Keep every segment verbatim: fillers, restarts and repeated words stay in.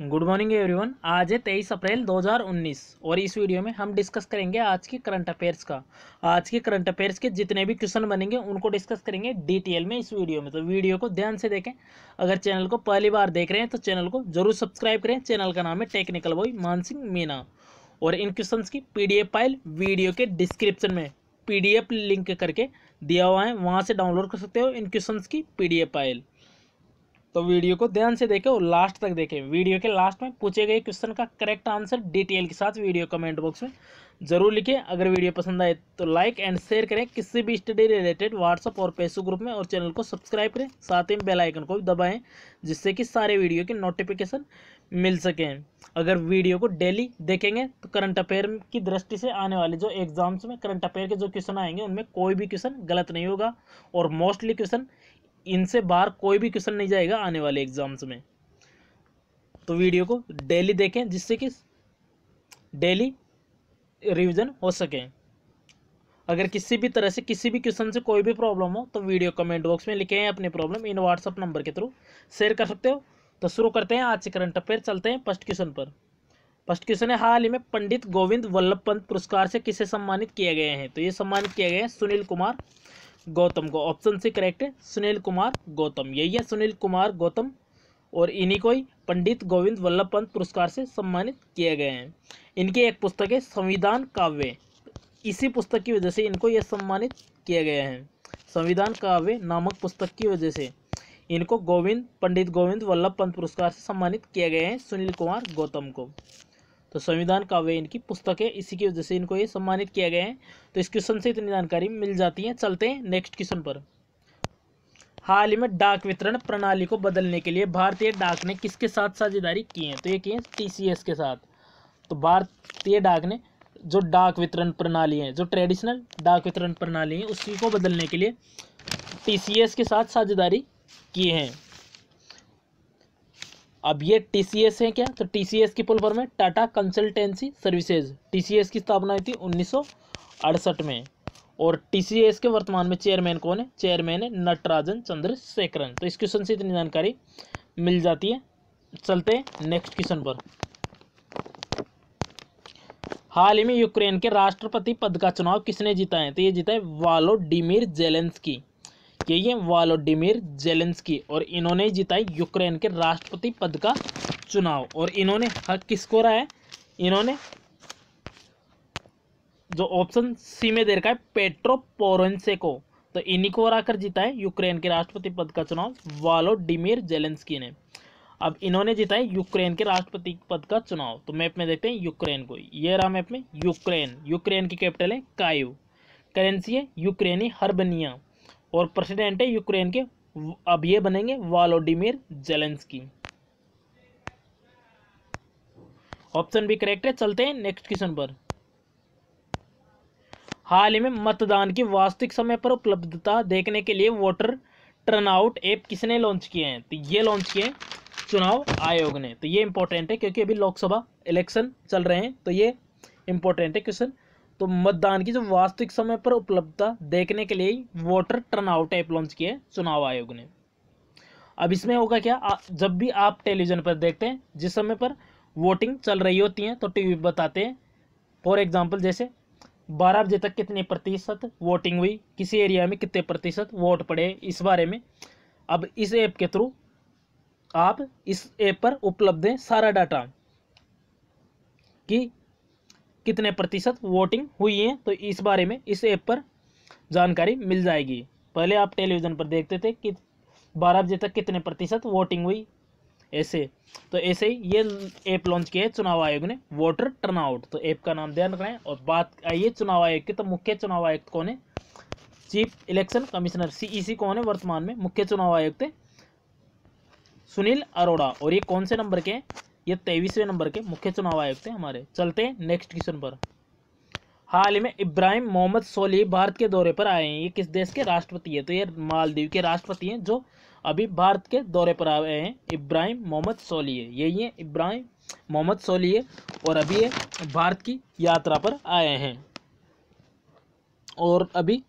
Good morning everyone. आज है तेईस अप्रैल दो हज़ार उन्नीस और इस वीडियो में हम डिस्कस करेंगे आज के करंट अफेयर्स का। आज के करंट अफेयर्स के जितने भी क्वेश्चन बनेंगे उनको डिस्कस करेंगे डिटेल में इस वीडियो में, तो वीडियो को ध्यान से देखें। अगर चैनल को पहली बार देख रहे हैं तो चैनल को जरूर सब्सक्राइब करें। चैनल का नाम है टेक्निकल बॉय मानसिंह मीना और इन क्वेश्चन की P D F file video के डिस्क्रिप्शन में पी डी एफ लिंक करके दिया हुआ है, वहाँ से डाउनलोड कर सकते हो इन क्वेश्चन की पी डी एफ फाइल। तो वीडियो को ध्यान से देखें और लास्ट तक देखें। वीडियो के लास्ट में पूछे गए क्वेश्चन का करेक्ट आंसर डिटेल के साथ वीडियो कमेंट बॉक्स में जरूर लिखें। अगर वीडियो पसंद आए तो लाइक एंड शेयर करें। किसी भी स्टडी रिलेटेड व्हाट्सअप और फेसबुक ग्रुप में और चैनल को सब्सक्राइब करें, साथ ही बेल आइकन को भी दबाएं जिससे कि सारे वीडियो की नोटिफिकेशन मिल सकें। अगर वीडियो को डेली देखेंगे तो करंट अफेयर की दृष्टि से आने वाले जो एग्जाम्स में करंट अफेयर के जो क्वेश्चन आएंगे उनमें कोई भी क्वेश्चन गलत नहीं होगा और मोस्टली क्वेश्चन इनसे बाहर कोई भी क्वेश्चन नहीं जाएगा आने वाले एग्जाम्स में। तो वीडियो को डेली देखें जिससे कि डेली रिवीजन हो सके। अगर किसी भी तरह से किसी भी क्वेश्चन से कोई भी प्रॉब्लम हो तो वीडियो कमेंट बॉक्स में लिखें अपनी प्रॉब्लम, इन व्हाट्सअप नंबर के थ्रू शेयर कर सकते हो। तो शुरू करते हैं आज से करंट अफेयर। चलते हैं फर्स्ट क्वेश्चन पर। फर्स्ट क्वेश्चन है, हाल ही में पंडित गोविंद वल्लभ पंत पुरस्कार से किसे सम्मानित किया गया है? तो ये सम्मानित किया गया है सुनील कुमार गौतम को। ऑप्शन सी करेक्ट है, सुनील कुमार गौतम। यही है सुनील कुमार गौतम और इन्हीं को ही पंडित गोविंद वल्लभ पंत पुरस्कार से सम्मानित किया गया है। इनकी एक पुस्तक है संविधान काव्य, इसी पुस्तक की वजह से इनको यह सम्मानित किया गया है। संविधान काव्य नामक पुस्तक की वजह से इनको गोविंद पंडित गोविंद वल्लभ पंत पुरस्कार से सम्मानित किया गया है सुनील कुमार गौतम को। तो संविधान काव्य इनकी पुस्तक है, इसी की वजह से इनको ये सम्मानित किया गया है। तो इस क्वेश्चन से इतनी जानकारी मिल जाती है। चलते हैं नेक्स्ट क्वेश्चन पर। हाल ही में डाक वितरण प्रणाली को बदलने के लिए भारतीय डाक ने किसके साथ साझेदारी की है? तो ये की है टीसीएस के साथ। तो भारतीय डाक ने जो डाक वितरण प्रणाली है, जो ट्रेडिशनल डाक वितरण प्रणाली है, उसी को बदलने के लिए टीसीएस के साथ साझेदारी की है। अब ये टीसीएस है क्या? तो टीसीएस की फुल फॉर्म है टाटा कंसल्टेंसी सर्विसेज। टीसीएस की स्थापना हुई थी उन्नीस सौ अड़सठ में और टीसीएस के वर्तमान में चेयरमैन कौन है? चेयरमैन है नटराजन चंद्रशेखरन। तो इस क्वेश्चन से इतनी जानकारी मिल जाती है। चलते हैं नेक्स्ट क्वेश्चन पर। हाल ही में यूक्रेन के राष्ट्रपति पद का चुनाव किसने जीता है? तो ये जीता है व्लादिमीर ज़ेलेंस्की। यही है व्लादिमीर ज़ेलेंस्की और इन्होंने जीता है यूक्रेन के राष्ट्रपति पद का चुनाव। और इन्होंने हक किसको रहा है? इन्होंने जो ऑप्शन सी में दे रखा है पेट्रो पोरोशेंको, तो इन्हीं को हराकर जीता है यूक्रेन के राष्ट्रपति पद का चुनाव व्लादिमीर ज़ेलेंस्की ने। अब इन्होंने जीता है यूक्रेन के राष्ट्रपति पद का चुनाव। तो मैप में देखते हैं यूक्रेन को, ये रहा मैप में यूक्रेन। यूक्रेन की कैपिटल है काइव, करेंसी है यूक्रेनी हर्बनिया और प्रेसिडेंट है यूक्रेन के अब ये बनेंगे व्लादिमीर ज़ेलेंस्की। ऑप्शन भी करेक्ट है। चलते हैं नेक्स्ट क्वेश्चन पर। हाल ही में मतदान की वास्तविक समय पर उपलब्धता देखने के लिए वोटर टर्नआउट ऐप किसने लॉन्च किए हैं? तो ये लॉन्च किए चुनाव आयोग ने। तो ये इंपॉर्टेंट है क्योंकि अभी लोकसभा इलेक्शन चल रहे हैं, तो ये इंपॉर्टेंट है क्वेश्चन। तो मतदान की जो वास्तविक समय पर उपलब्धता देखने के लिए वोटर टर्नआउट ऐप लॉन्च किया है चुनाव आयोग ने। अब इसमें होगा क्या, आ, जब भी आप टेलीविज़न पर देखते हैं जिस समय पर वोटिंग चल रही होती है तो टीवी बताते हैं फॉर एग्जांपल जैसे बारह बजे तक कितने प्रतिशत वोटिंग हुई, किसी एरिया में कितने प्रतिशत वोट पड़े, इस बारे में। अब इस ऐप के थ्रू आप इस ऐप पर उपलब्ध है सारा डाटा कि कितने प्रतिशत वोटिंग हुई है, तो इस बारे में इस ऐप पर जानकारी मिल जाएगी। पहले आप टेलीविज़न पर देखते थे कि बारह बजे तक कितने प्रतिशत वोटिंग हुई, ऐसे। तो ऐसे ही ये ऐप लॉन्च किया है चुनाव आयोग ने वोटर टर्नआउट। तो ऐप का नाम ध्यान रखना है। और बात आई है चुनाव आयोग की, तो मुख्य चुनाव आयुक्त कौन है? चीफ इलेक्शन कमिश्नर सीईसी कौन है वर्तमान में? मुख्य चुनाव आयुक्त है सुनील अरोड़ा। और ये कौन से नंबर के हैं? ये तेईसवें नंबर के मुख्य चुनाव आयुक्त हैं हमारे। चलते हैं नेक्स्ट क्वेश्चन पर। हाल ही में इब्राहिम मोहम्मद सोलिह भारत के दौरे पर आए हैं। ये किस देश के राष्ट्रपति है? तो ये मालदीव के राष्ट्रपति हैं जो अभी भारत के दौरे पर आए हैं। इब्राहिम मोहम्मद सोलिह, यही है इब्राहिम मोहम्मद सोलिह और अभी ये भारत की यात्रा पर आए हैं। और अभी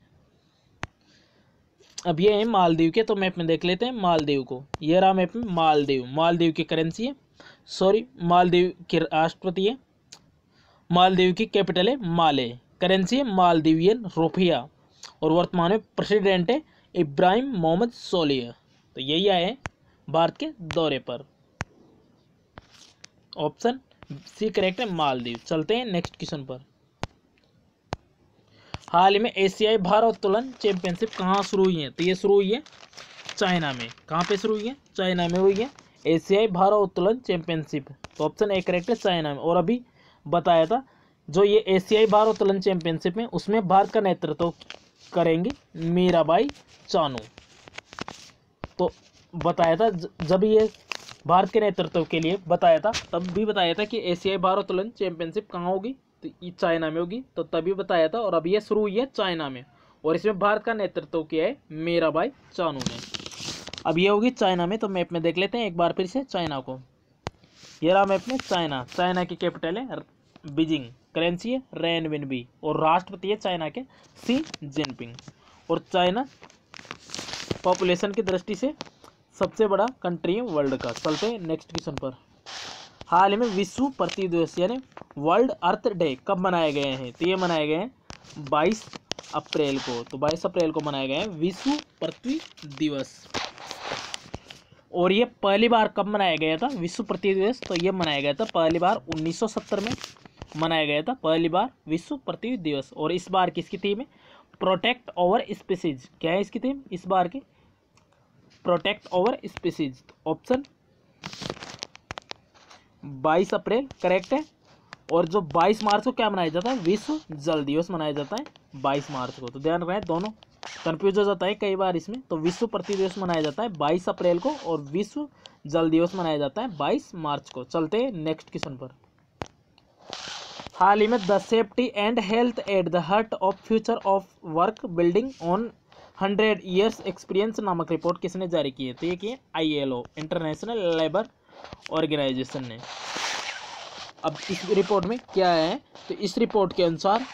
अब ये है मालदीव के, तो मैप में देख लेते हैं मालदीव को। ये रहा मैप में मालदीव। मालदीव की करेंसी है सॉरी मालदीव के राष्ट्रपति है, मालदीव की कैपिटल है माले, करेंसी है मालदीवियन रुपया और वर्तमान में प्रेसिडेंट है इब्राहिम मोहम्मद सोलिह। तो यही आए हैं भारत के दौरे पर, ऑप्शन सी करेक्ट है मालदीव। चलते हैं नेक्स्ट क्वेश्चन पर। हाल ही में एशियाई भारोत्तोलन चैंपियनशिप कहाँ शुरू हुई है? तो ये शुरू हुई है चाइना में। कहाँ पे शुरू हुई है? चाइना में हुई है एशियाई भारोत्तोलन चैंपियनशिप। तो ऑप्शन ए करेक्ट है चाइना में। और अभी बताया था जो ये एशियाई भारोत्तोलन चैंपियनशिप है उसमें भारत का नेतृत्व करेंगे मीराबाई चानू। तो बताया था जब ये भारत के नेतृत्व के लिए बताया था तब भी बताया था कि एशियाई भारोत्तोलन चैंपियनशिप कहाँ होगी? तो ये चाइना में होगी, तो तभी बताया था। और अब ये शुरू हुई है चाइना में और इसमें भारत का नेतृत्व किया है मीराबाई चानू ने। अब ये होगी चाइना में, तो मैप में देख लेते हैं एक बार फिर से चाइना को। ये रहा मैप में चाइना। चाइना की कैपिटल है बीजिंग, करेंसी है रेनविनबी और राष्ट्रपति है चाइना के सी जिनपिंग। और चाइना पॉपुलेशन की दृष्टि से सबसे बड़ा कंट्री है वर्ल्ड का। चलते हैं नेक्स्ट क्वेश्चन पर। हाल ही में विश्व प्रतिदिवस यानी वर्ल्ड अर्थ डे कब मनाए गए हैं? तो ये मनाए गए हैं बाईस अप्रैल को। तो बाईस अप्रैल को मनाए गए हैं विश्व पृथ्वी दिवस। और ये पहली बार कब मनाया गया था विश्व पृथ्वी दिवस? तो ये मनाया गया था पहली बार उन्नीस सौ सत्तर में मनाया गया था पहली बार विश्व पृथ्वी दिवस। और इस बार किसकी थीम है? Protect over species. क्या है इसकी थीम इस बार की? Protect over species. ऑप्शन बाईस अप्रैल करेक्ट है। और जो बाईस मार्च को क्या मनाया जाता है? विश्व जल दिवस मनाया जाता है बाईस मार्च को। तो ध्यान रखें, दोनों कन्फ्यूज हो जाता है कई बार इसमें। तो विश्व पृथ्वी दिवस मनाया जाता है बाईस अप्रैल को और विश्व जल दिवस मनाया जाता है बाईस मार्च को। चलते हैं नेक्स्ट क्वेश्चन पर। हाल ही में the safety and health at the heart of future of work building on hundred years experience नामक रिपोर्ट किसने जारी की है? तो ये की I L O international labour organisation ने। अब इस रिपोर्ट में क्या है? तो इस रिपोर्ट के अनुसार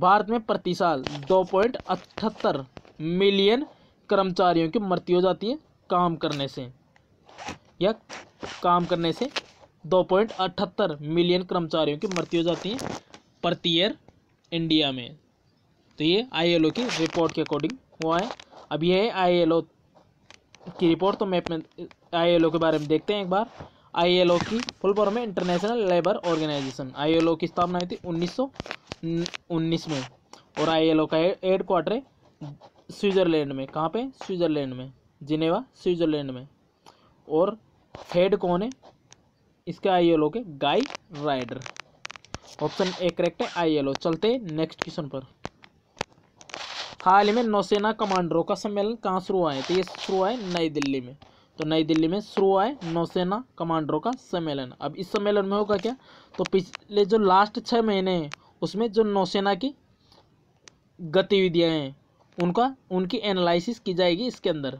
भारत में प्रति साल दो पॉइंट अठहत्तर मिलियन कर्मचारियों की मृत्यु हो जाती है काम करने से, या काम करने से दो पॉइंट अठहत्तर मिलियन कर्मचारियों की मृत्यु हो जाती है प्रति ईयर इंडिया में। तो ये आईएलओ की रिपोर्ट के अकॉर्डिंग हुआ है। अब ये है आईएलओ की रिपोर्ट। तो मैप में आईएलओ के बारे में देखते हैं एक बार। आईएलओ की फुल फॉर्म है इंटरनेशनल लेबर ऑर्गेनाइजेशन। आईएलओ की स्थापना हुई थी उन्नीस सौ उन्नीस में और आईएलओ का हेड क्वार्टर है स्विट्ज़रलैंड में। कहाँ पे? स्विट्ज़रलैंड में, जिनेवा स्विट्ज़रलैंड में। और हेड कौन है इसके आईएलओ के? Guy Ryder. Option A correct है आईएलओ। चलते हैं नेक्स्ट क्वेश्चन पर। हाल ही में नौसेना कमांडरों का सम्मेलन कहाँ शुरू हुआ है? तो ये शुरू हुआ है नई दिल्ली में। तो नई दिल्ली में शुरू हुआ है नौसेना कमांडरों का सम्मेलन। अब इस सम्मेलन में होगा क्या? तो पिछले जो लास्ट छः महीने हैं उसमें जो नौसेना की गतिविधियां हैं उनका उनकी एनालिसिस की जाएगी इसके अंदर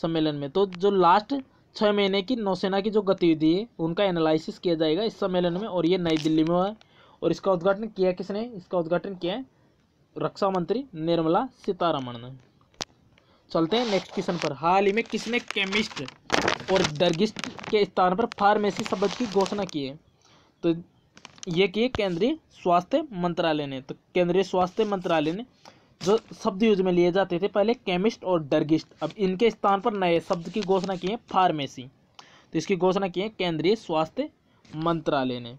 सम्मेलन में। तो जो लास्ट छः महीने की नौसेना की जो गतिविधि है उनका एनालिसिस किया जाएगा इस सम्मेलन में। और ये नई दिल्ली में हुआ है और इसका उद्घाटन किया किसने? इसका उद्घाटन किया है रक्षा मंत्री निर्मला सीतारमण ने। चलते हैं नेक्स्ट क्वेश्चन पर। हाल ही में किसने केमिस्ट और ड्रगिस्ट के स्थान पर फार्मेसी शब्द की घोषणा की है? तो ये किए केंद्रीय स्वास्थ्य मंत्रालय ने। तो केंद्रीय स्वास्थ्य मंत्रालय ने जो शब्द यूज में लिए जाते थे पहले केमिस्ट और ड्रगिस्ट, अब इनके स्थान पर नए शब्द की घोषणा की है फार्मेसी। तो इसकी घोषणा की है केंद्रीय स्वास्थ्य मंत्रालय ने।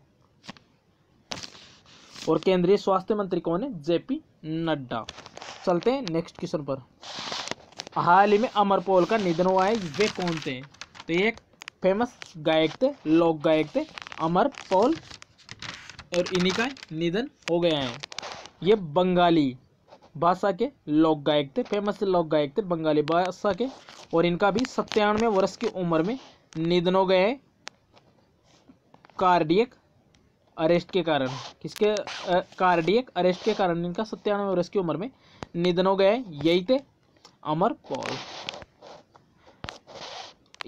और केंद्रीय स्वास्थ्य मंत्री कौन है? जेपी नड्डा। चलते हैं नेक्स्ट क्वेश्चन पर। हाल ही में अमर पाल का निधन हुआ है, वे कौन थे? तो ये एक फेमस गायक थे, लोक गायक थे अमर पाल, और इन्हीं का निधन हो गया है। ये बंगाली भाषा के लोक गायक थे, फेमस लोक गायक थे बंगाली भाषा के। और इनका भी सत्तानवे वर्ष की उम्र में निधन हो गया है कार्डियक अरेस्ट के कारण। किसके? कार्डियक अरेस्ट के कारण इनका सत्तानवे वर्ष की उम्र में निधन हो गया है। यही थे अमर पाल,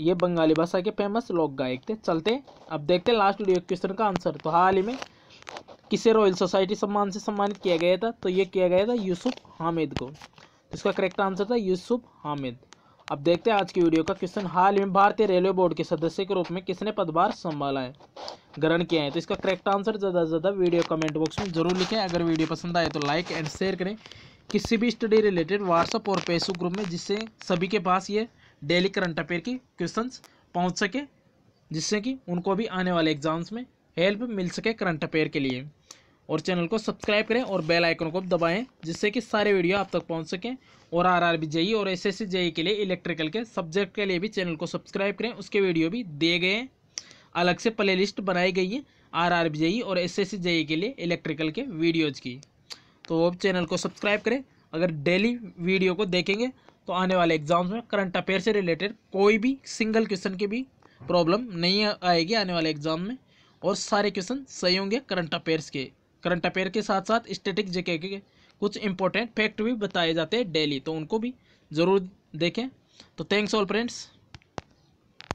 ये बंगाली भाषा के फेमस लोक गायक थे। चलते अब देखते हैं लास्ट वीडियो क्वेश्चन का आंसर। तो हाल ही में किसे रॉयल सोसाइटी सम्मान से सम्मानित किया गया था? तो ये किया गया था यूसुफ हामिद को। इसका करेक्ट आंसर था यूसुफ हामिद। अब देखते हैं आज की वीडियो का क्वेश्चन। हाल में भारतीय रेलवे बोर्ड के सदस्य के रूप में किसने पदभार संभाला है, ग्रहण किया है? तो इसका करेक्ट आंसर ज़्यादा से ज़्यादा वीडियो कमेंट बॉक्स में जरूर लिखें। अगर वीडियो पसंद आए तो लाइक एंड शेयर करें किसी भी स्टडी रिलेटेड व्हाट्सअप और फेसबुक ग्रुप में, जिससे सभी के पास ये डेली करंट अफेयर के क्वेश्चन पहुँच सके, जिससे कि उनको भी आने वाले एग्जाम्स में हेल्प मिल सके करंट अफेयर के लिए। और चैनल को सब्सक्राइब करें और बेल आइकन को दबाएं, जिससे कि सारे वीडियो आप तक पहुंच सकें। और आरआरबी जेई और एसएससी जेई के लिए इलेक्ट्रिकल के सब्जेक्ट के लिए भी चैनल को सब्सक्राइब करें। उसके वीडियो भी दिए गए हैं, अलग से प्लेलिस्ट बनाई गई है आरआरबी जेई और एसएससी जेई के लिए इलेक्ट्रिकल के वीडियोज़ की, तो वो चैनल को सब्सक्राइब करें। अगर डेली वीडियो को देखेंगे तो आने वाले एग्जाम्स में करंट अफेयर से रिलेटेड कोई भी सिंगल क्वेश्चन की भी प्रॉब्लम नहीं आएगी आने वाले एग्जाम में, और सारे क्वेश्चन सही होंगे करंट अफेयर्स के। करंट अफेयर के साथ साथ स्टैटिक जीके के कुछ इंपॉर्टेंट फैक्ट भी बताए जाते हैं डेली, तो उनको भी ज़रूर देखें। तो थैंक्स ऑल फ्रेंड्स।